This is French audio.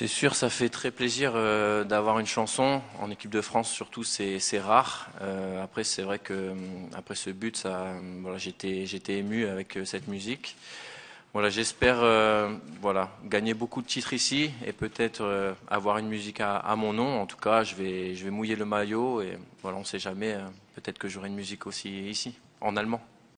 C'est sûr, ça fait très plaisir d'avoir une chanson. En équipe de France, surtout, c'est rare. Après, c'est vrai que après ce but, voilà, j'étais ému avec cette musique. Voilà, j'espère voilà, gagner beaucoup de titres ici et peut-être avoir une musique à mon nom. En tout cas, je vais mouiller le maillot et voilà, on ne sait jamais. Peut-être que j'aurai une musique aussi ici, en allemand.